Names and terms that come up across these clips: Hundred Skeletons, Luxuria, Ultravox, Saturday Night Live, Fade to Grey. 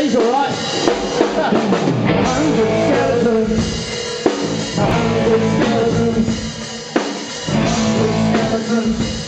来一首来。Hundred skeletons, hundred skeletons, hundred skeletons.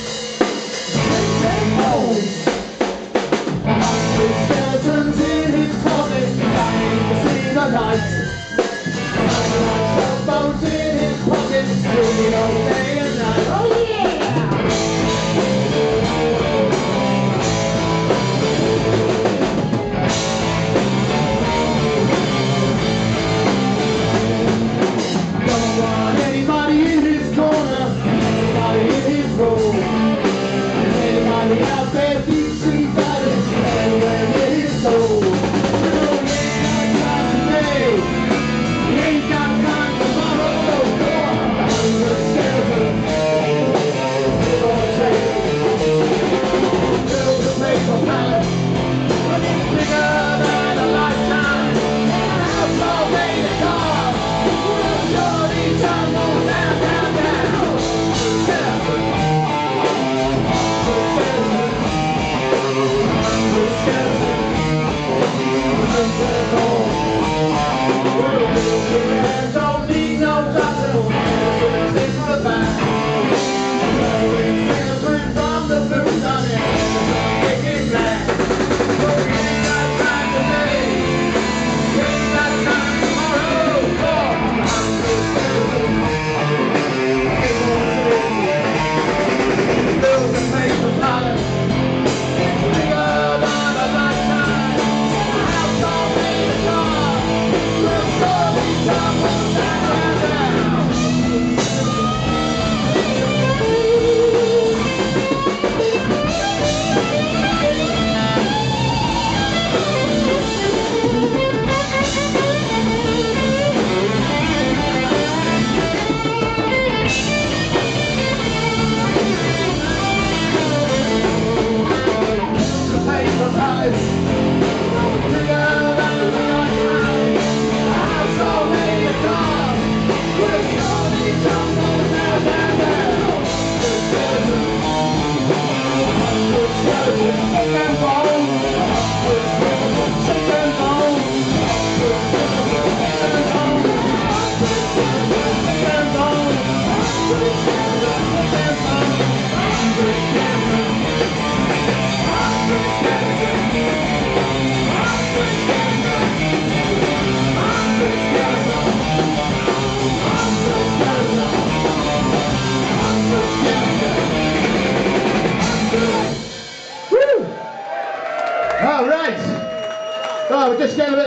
All right. Oh, we're just getting a bit.